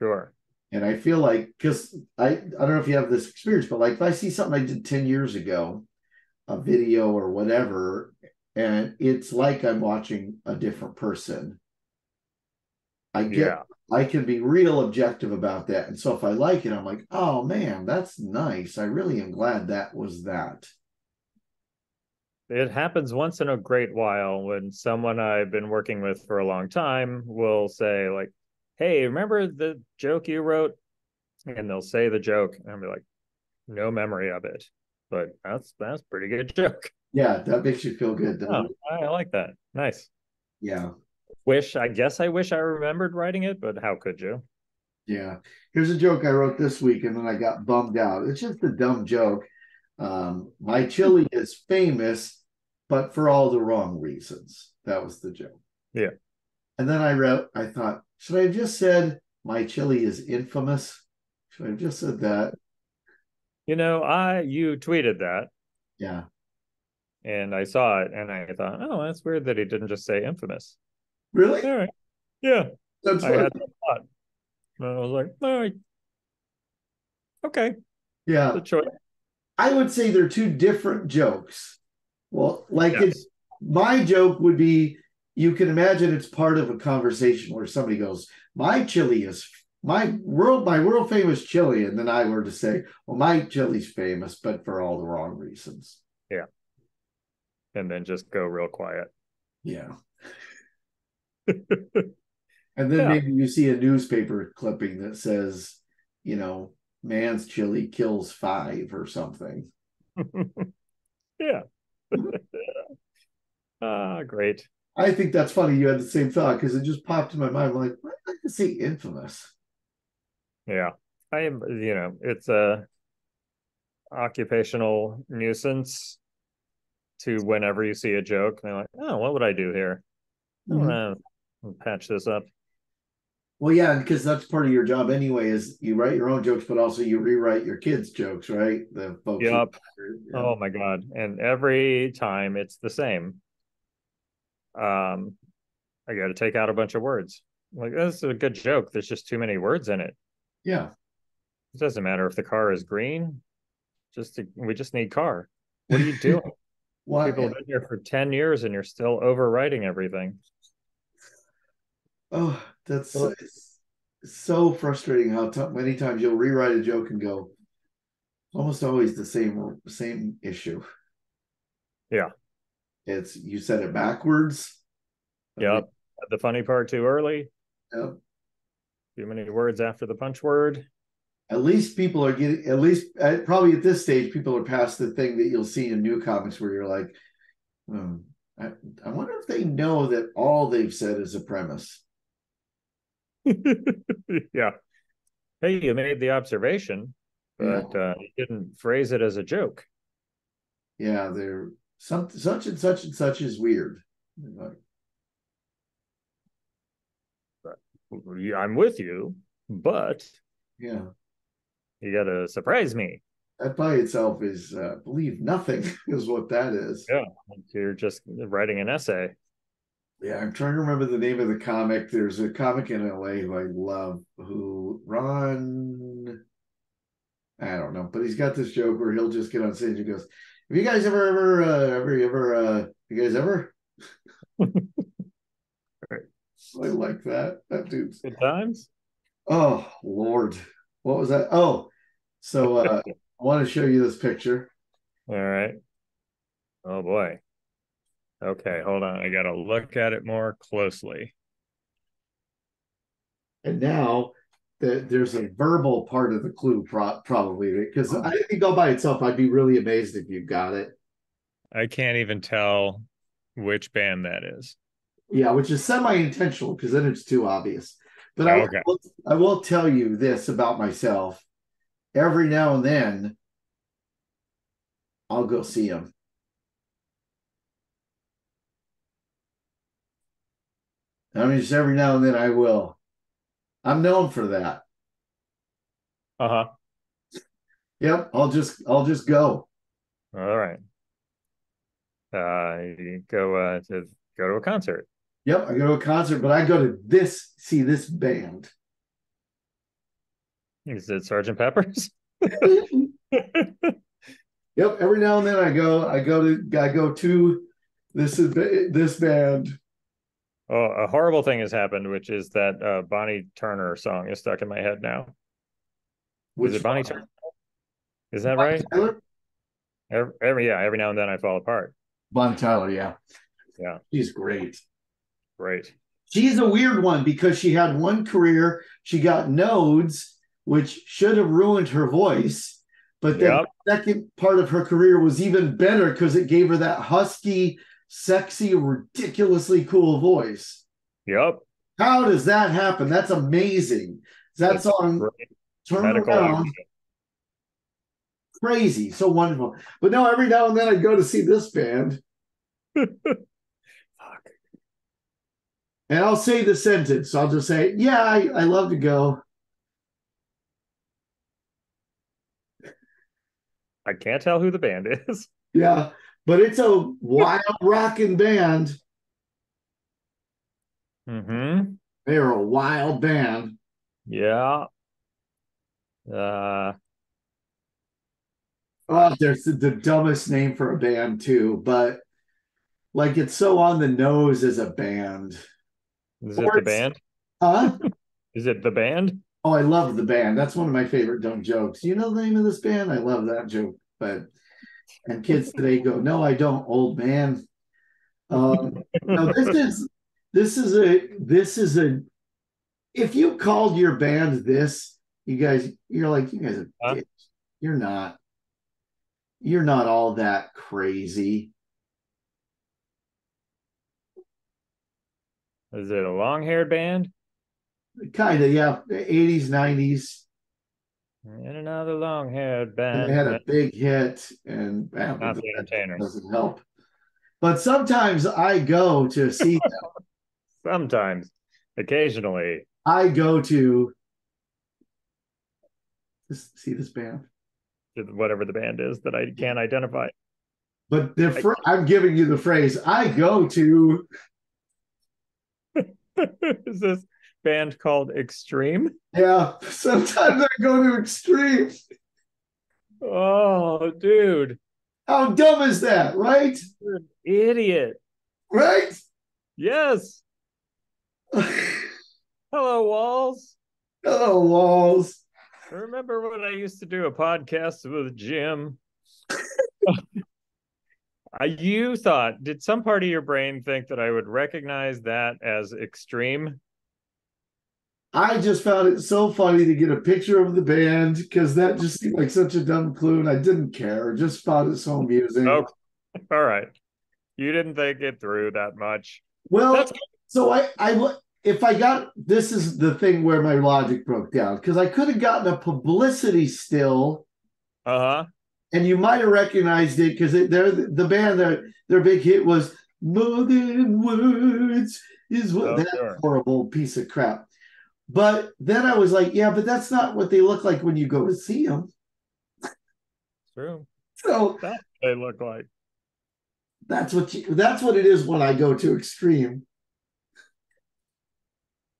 Sure. And I feel like because I I don't know if you have this experience, but like if I see something I did ten years ago, a video or whatever, and it's like I'm watching a different person. I get yeah. I can be real objective about that. And so if I like it, I'm like, oh man, that's nice. I really am glad that was that. It happens once in a great while when someone I've been working with for a long time will say like, hey, remember the joke you wrote? And they'll say the joke and I'll be like, no memory of it, but that's, that's pretty good joke. Yeah. That makes you feel good. Oh, I like that. Nice. Yeah. Wish, I guess I wish I remembered writing it, but how could you? Yeah. Here's a joke I wrote this week and then I got bummed out. It's just a dumb joke. Um, my chili is famous, but for all the wrong reasons. That was the joke. Yeah. And then I wrote, I thought, should I have just said my chili is infamous? Should I have just said that? You know, I you tweeted that. Yeah. And I saw it and I thought, oh, that's weird that he didn't just say infamous. Really? All right. Yeah. That's I had that thought. And I was like, all right. Okay. Yeah. That's a choice. I would say they're two different jokes. Well, like yes. it's, my joke would be, you can imagine it's part of a conversation where somebody goes, my chili is, my world, my world famous chili. And then I were to say, well, my chili's famous, but for all the wrong reasons. Yeah. And then just go real quiet. Yeah. And then yeah. maybe you see a newspaper clipping that says, you know, man's chili kills five or something. Yeah. Ah, uh, great. I think that's funny. You had the same thought because it just popped in my mind. I'm like, why did I say infamous? Yeah, I am. You know, it's a occupational nuisance to whenever you see a joke. They're like, oh, what would I do here? Mm-hmm. I'm gonna patch this up. Well, yeah, because that's part of your job anyway, is you write your own jokes, but also you rewrite your kids' jokes, right? The folks yep. who, yeah. Oh, my God. And every time it's the same. Um, I got to take out a bunch of words. Like, that's a good joke. There's just too many words in it. Yeah. It doesn't matter if the car is green. Just to, we just need car. What are you doing? Why? People have been here for ten years and you're still overwriting everything. Oh, that's so, it's so frustrating how t- many times you'll rewrite a joke and go, almost always the same same issue. Yeah. It's, you said it backwards. Yep. Okay. The funny part too early. Yep. Too many words after the punch word. at least people are getting, at least at, probably at this stage, people are past the thing that you'll see in new comics where you're like, hmm, I, I wonder if they know that all they've said is a premise. Yeah. Hey, you made the observation, but yeah. uh, you didn't phrase it as a joke. Yeah, they're some, such and such and such is weird. Like, I'm with you, but yeah, you got to surprise me. That by itself is uh, believe nothing is what that is. Yeah, you're just writing an essay. Yeah, I'm trying to remember the name of the comic. There's a comic in L A who I love, who Ron, I don't know, but he's got this joke where he'll just get on stage and goes, "Have you guys ever, ever, uh, ever, ever, uh, you guys ever?" Right. I like that. That dude's good times. Oh Lord, what was that? Oh, so uh, I want to show you this picture. All right. Oh boy. Okay, hold on. I got to look at it more closely. And now the, there's a verbal part of the clue, pro probably, because I think all by itself, I'd be really amazed if you got it. I can't even tell which band that is. Yeah, which is semi-intentional because then it's too obvious. But I, okay. will, I will tell you this about myself. Every now and then, I'll go see him. I mean, just every now and then I will. I'm known for that. Uh-huh. Yep, I'll just I'll just go. All right. Uh, you go uh, to go to a concert. Yep, I go to a concert, but I go to this see this band. Is it Sergeant Pepper's? Yep, every now and then I go I go to I go to this is this band. Oh, a horrible thing has happened, which is that uh, Bonnie Turner song is stuck in my head now. Which is it Bonnie Turner? Is that Bonnie right? Tyler? Every, every yeah, every now and then I fall apart. Bonnie Tyler, yeah, yeah, she's great, great. She's a weird one because she had one career. She got nodes, which should have ruined her voice, but then yep. the second part of her career was even better because it gave her that husky, sexy, ridiculously cool voice. Yep. How does that happen? That's amazing. That That's song great. Turned around. Crazy. So wonderful. But no, every now and then I go to see this band. Fuck. And I'll say the sentence. I'll just say, yeah, I, I love to go. I can't tell who the band is. Yeah. But it's a wild rocking band. Mm-hmm. They're a wild band. Yeah. Uh, oh, there's the, the dumbest name for a band, too. But, like, it's so on the nose as a band. Is it the band? Huh? Is it the band? Oh, I love the band. That's one of my favorite dumb jokes. You know the name of this band? I love that joke. But... and kids today go, no, I don't, old man. Um, no, this is this is a this is a. If you called your band this, you guys, you're like you guys are huh? dicks. You're not. You're not all that crazy. Is it a long-haired band? Kind of, yeah. Eighties, nineties. And another long-haired band. And they had a big hit, and wow, not the entertainer doesn't help. But sometimes I go to see them. Sometimes, occasionally, I go to see this band, whatever the band is that I can't identify. But the fr I I'm giving you the phrase. I go to. Is this band called Extreme? Yeah, sometimes I go to Extreme. Oh, dude. How dumb is that, right? You're an idiot. Right? Yes. Hello, Walls. Hello, Walls. Remember when I used to do a podcast with Jim? You thought, did some part of your brain think that I would recognize that as Extreme? I just found it so funny to get a picture of the band because that just seemed like such a dumb clue, and I didn't care. Just found it so amusing. Oh, all right. You didn't think it through that much. Well, That's- so I, I, if I got, this is the thing where my logic broke down, because I could have gotten a publicity still. Uh-huh. And you might have recognized it because the band, their, their big hit was More Than Words is what oh, that sure. horrible piece of crap. But then I was like, yeah, but that's not what they look like when you go to see them. True. So that's what they look like. That's what you, that's what it is when I go to Extreme.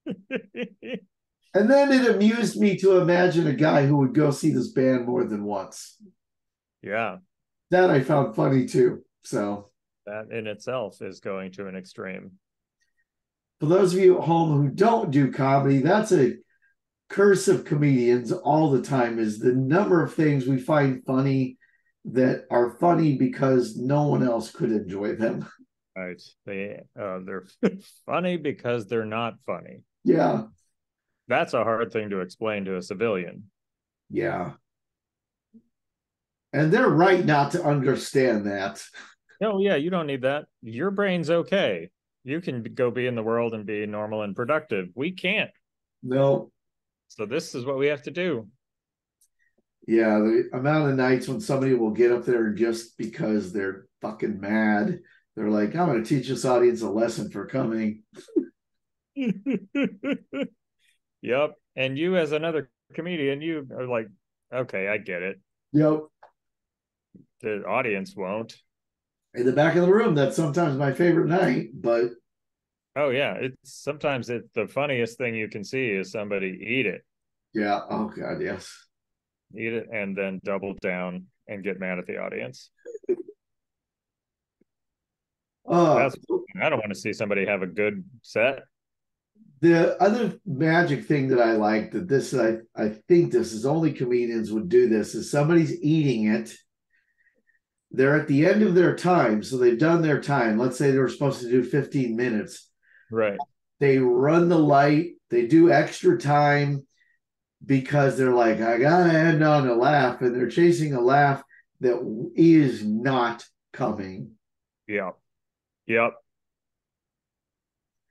And then it amused me to imagine a guy who would go see this band more than once. Yeah. That I found funny too. So that in itself is going to an extreme. For those of you at home who don't do comedy, that's a curse of comedians all the time, is the number of things we find funny that are funny because no one else could enjoy them. Right. They, uh, they're funny because they're not funny. Yeah. That's a hard thing to explain to a civilian. Yeah. And they're right not to understand that. Oh, yeah. You don't need that. Your brain's okay. You can go be in the world and be normal and productive. We can't. No. So this is what we have to do. Yeah, the amount of nights when somebody will get up there just because they're fucking mad. They're like, I'm going to teach this audience a lesson for coming. Yep. And you as another comedian, you are like, okay, I get it. Yep. The audience won't. In the back of the room, that's sometimes my favorite night, but... Oh, yeah. It's sometimes it, the funniest thing you can see is somebody eat it. Yeah. Oh, God, yes. Eat it and then double down and get mad at the audience. uh, that's, I don't want to see somebody have a good set. The other magic thing that I like, that this, I, I think this is only comedians would do this, is somebody's eating it. They're at the end of their time, so they've done their time. Let's say they were supposed to do fifteen minutes. Right. They run the light. They do extra time because they're like, I gotta end on a laugh, and they're chasing a laugh that is not coming. Yeah. Yep.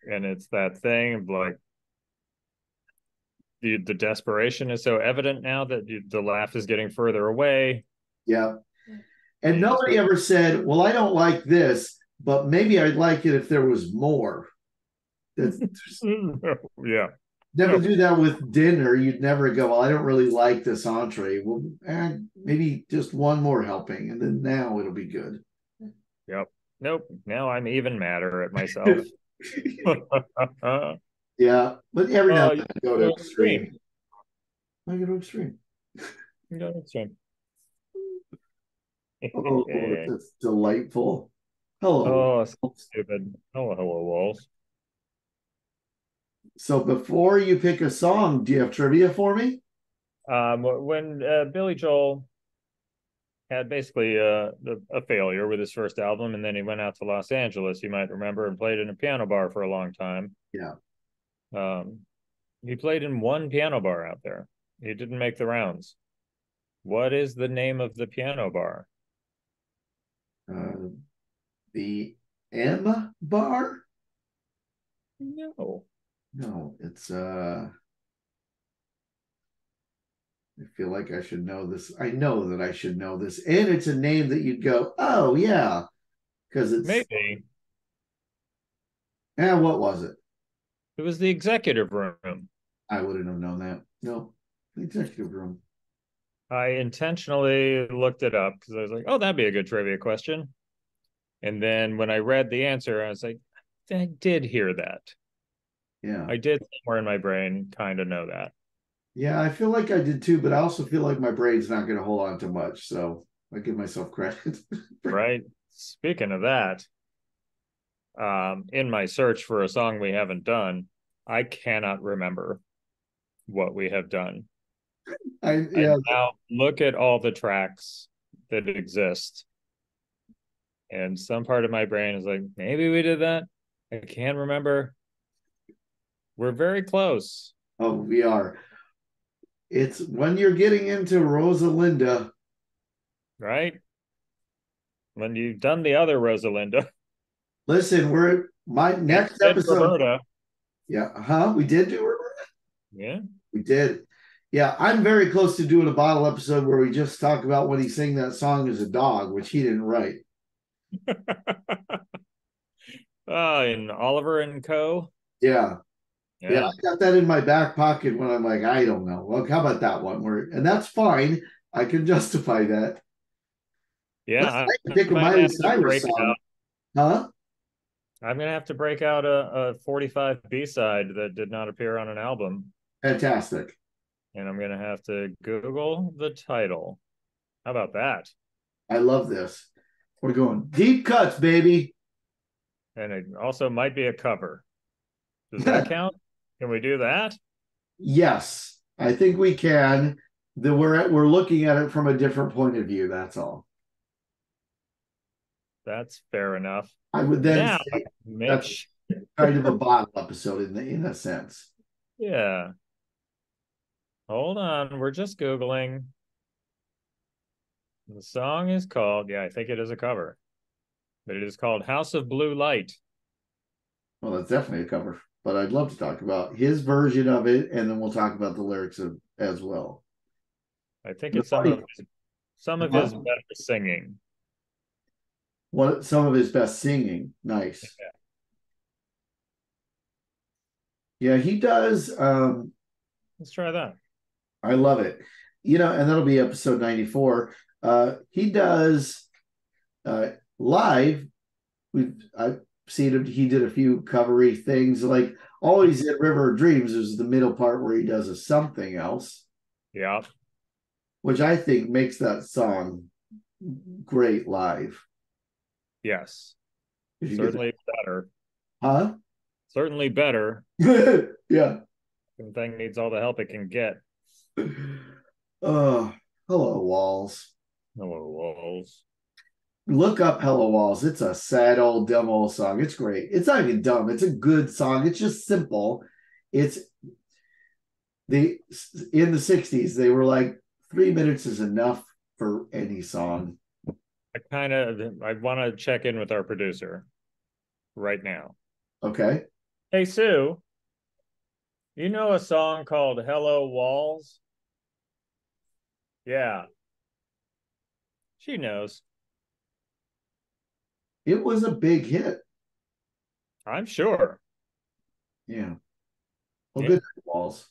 And it's that thing of like the the desperation is so evident now that you, the laugh is getting further away. Yeah. And nobody ever said, well, I don't like this, but maybe I'd like it if there was more. That's yeah. Never do that with dinner. You'd never go, well, I don't really like this entree. Well, eh, maybe just one more helping, and then now it'll be good. Yep. Nope. Now I'm even madder at myself. Yeah. But every now and then I go to Extreme. I go to Extreme. You go to Extreme. Oh, that's delightful. Hello. Oh, so stupid. Hello, hello, Wolf. So before you pick a song, do you have trivia for me? Um, when uh, Billy Joel had basically uh, a failure with his first album, and then he went out to Los Angeles, you might remember, and played in a piano bar for a long time. Yeah. Um, he played in one piano bar out there. He didn't make the rounds. What is the name of the piano bar? Uh, the M bar? No. No, it's uh I feel like I should know this. I know that I should know this. And it's a name that you'd go, oh yeah. Because it's maybe. And what was it? It was the executive room. I wouldn't have known that. No, the executive room. I intentionally looked it up because I was like, oh, that'd be a good trivia question. And then when I read the answer, I was like, I did hear that. Yeah. I did somewhere in my brain kind of know that. Yeah, I feel like I did too, but I also feel like my brain's not going to hold on to much. So I give myself credit. Right. Speaking of that, um, in my search for a song we haven't done, I cannot remember what we have done. I, yeah. And now look at all the tracks that exist, and some part of my brain is like, maybe we did that. I can't remember. We're very close. of V R. It's when you're getting into Rosalinda. Right. When you've done the other Rosalinda. Listen, we're my next episode. Roberta. Yeah. Huh? We did do Roberta? Yeah. We did. Yeah. I'm very close to doing a bottle episode where we just talk about when he sang that song as a dog, which he didn't write. Oh, and Oliver and Co. Yeah. Yeah. Yeah, I got that in my back pocket when I'm like, I don't know. Well, how about that one? Where, and that's fine. I can justify that. Yeah, I, I pick a Miley Cyrus song. Huh? I'm gonna have to break out a, a forty-five B-side that did not appear on an album. Fantastic. And I'm gonna have to Google the title. How about that? I love this. We're going deep cuts, baby. And it also might be a cover. Does that count? Can we do that? Yes, I think we can. The, we're at, we're looking at it from a different point of view. That's all. That's fair enough. I would then now, say make... that's kind of a bottle episode in the in a sense. Yeah. Hold on, we're just Googling. The song is called, yeah, I think it is a cover, but it is called "House of Blue Light." Well, that's definitely a cover, but I'd love to talk about his version of it, and then we'll talk about the lyrics of, as well. I think it's some of his, some of his better singing. What some of his best singing? Nice. Yeah, yeah, he does. Um, Let's try that. I love it. You know, and that'll be episode ninety-four. Uh, he does uh, live. We I. Seen him, he did a few covery things like always at River of Dreams is the middle part where he does a something else, yeah, which I think makes that song great live. Yes, certainly better, huh? Certainly better, yeah. The thing needs all the help it can get. Oh, uh, hello, walls, hello, walls. Look up Hello Walls. It's a sad old dumb old song. It's great. It's not even dumb. It's a good song. It's just simple. It's the in the sixties, they were like three minutes is enough for any song. I kind of I want to check in with our producer right now. Okay. Hey Sue, you know a song called Hello Walls? Yeah. She knows. It was a big hit. I'm sure. Yeah. Well, yeah. Good night, Walls.